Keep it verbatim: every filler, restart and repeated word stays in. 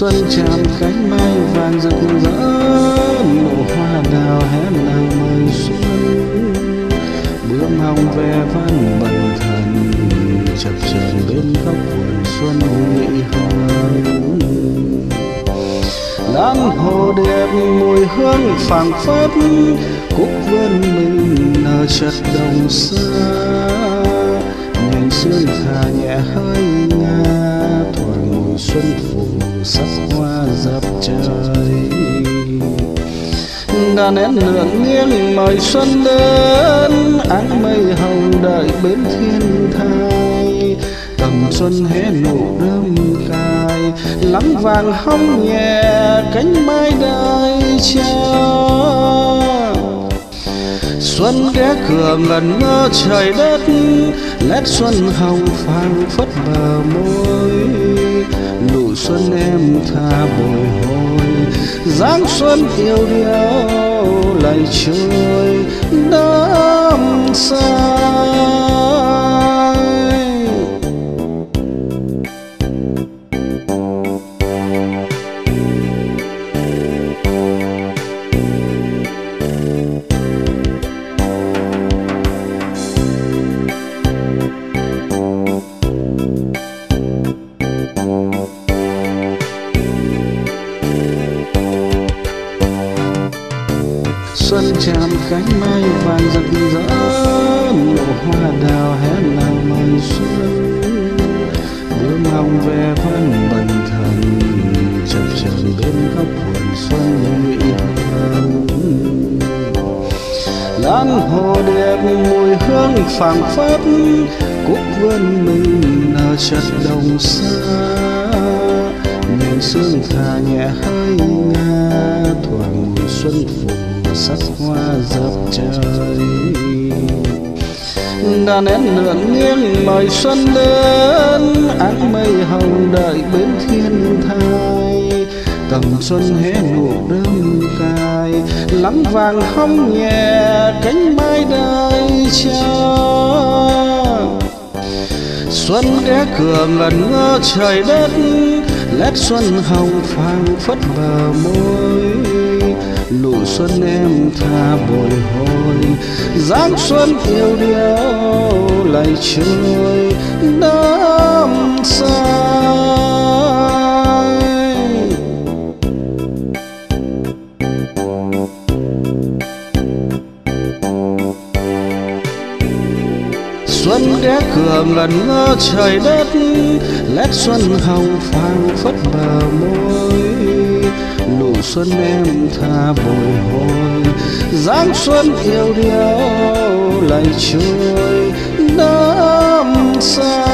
xuân chạm cánh mai vàng rực rỡ, nụ hoa đào hé nở mừng xuân. Bướm hồng ve vang bần thần, chập chờn bên góc vườn xuân nhụy hồng. Năm hồ đẹp mùi hương phảng phất, cúc vươn mình nở chật đồng xa. Nhành sương thả nhẹ hơi nga, thoảng mùi xuân phù sắc hoa dập trời. Đàn én lượn nghiêng mời xuân đến, áng mây hồng đợi bến thiên thai. Tầm xuân hé nụ đơm cài, lắm vàng hong nhẹ cánh mai đai cha. Xuân ghé cửa ngẩn ngơ trời đất, nét xuân hồng phảng phất bờ môi. Nụ xuân em tha bồi hồi, dáng xuân yêu điệu lại trôi đắm say. Xuân chạm cánh mai vàng rực rỡ, nụ hoa đào hé nở mừng xuân. Bướm hồng ve vang bần thần, chập chờn bên góc vườn xuân nhụy hồng. Lan hồ đẹp mùi hương phảng phất, cúc vươn mình nở chật đồng xa. Nhành sương thả nhẹ hơi nga, thoảng mùi xuân phù sắc hoa dập trời. Đàn én lượn nghiêng mời xuân đến, áng mây hồng đợi bến thiên thai. Tầm xuân hé nụ đơm cài, lắm vàng hong nhẹ cánh mai đai cha. Xuân ghé cửa ngẩn ngơ trời đất, nét xuân hồng phảng phất bờ môi. Nụ xuân em tha bồi hồi, dáng xuân yêu điệu lại trôi đắm say. Xuân ghé cửa ngẩn ngơ trời đất, nét xuân hồng phảng phất bờ môi. Nụ xuân em tha bồi hồi, dáng xuân yêu điệu lại trôi đắm say.